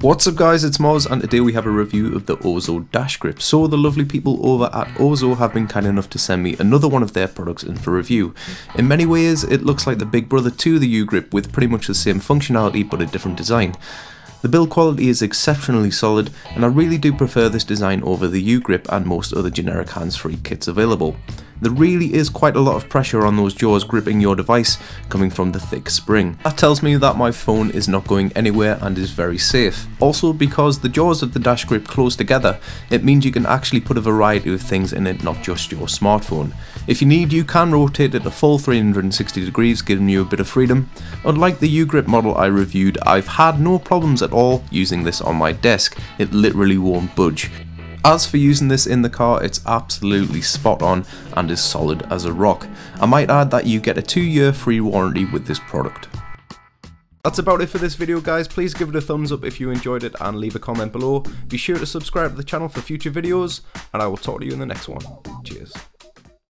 What's up guys, it's Moz and today we have a review of the Osomount Dash Grip. So the lovely people over at Oso have been kind enough to send me another one of their products in for review. In many ways it looks like the big brother to the U-Grip with pretty much the same functionality but a different design. The build quality is exceptionally solid and I really do prefer this design over the U-Grip and most other generic hands-free kits available. There really is quite a lot of pressure on those jaws gripping your device coming from the thick spring. That tells me that my phone is not going anywhere and is very safe. Also, because the jaws of the Dash Grip close together, it means you can actually put a variety of things in it, not just your smartphone. If you need, you can rotate it a full 360 degrees, giving you a bit of freedom. Unlike the U-Grip model I reviewed, I've had no problems at all using this on my desk. It literally won't budge. As for using this in the car, it's absolutely spot on and is solid as a rock. I might add that you get a 2-year free warranty with this product. That's about it for this video guys, please give it a thumbs up if you enjoyed it and leave a comment below. Be sure to subscribe to the channel for future videos and I will talk to you in the next one. Cheers.